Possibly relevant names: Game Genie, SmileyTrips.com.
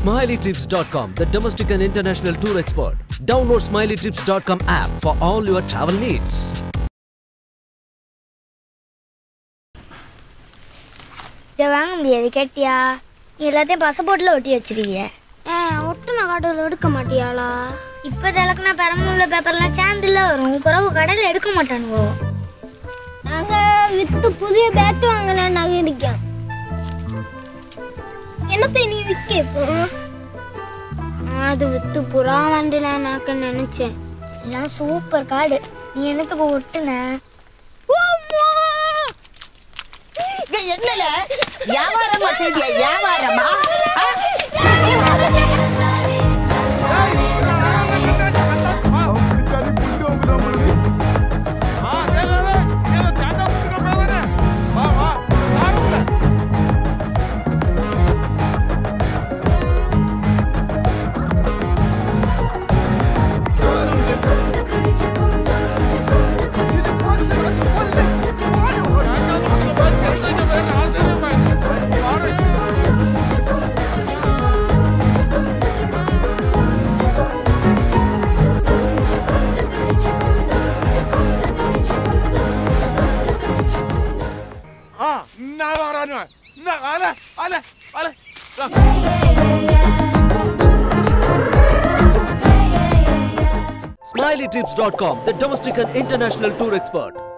SmileyTrips.com, the domestic and international tour expert. Download SmileyTrips.com app for all your travel needs. Devang, beri katya. Ini lada passport lo uti aciri ya. Otu naga do lo uduk matiya la. Ippa dalak na paramu lo paper la chandil la orang. Koraku kada le uduk matan wo. Naga vittu pudi batu anggalan naga dikya. Enaknya ni vikke po. Adu vittu pura mandela naga nanece. Ila super kada. Ni enak tu kote na. என்னல யாவாரமா செய்தியா யாவாரமா SmileyTrips.com, the domestic and international tour expert.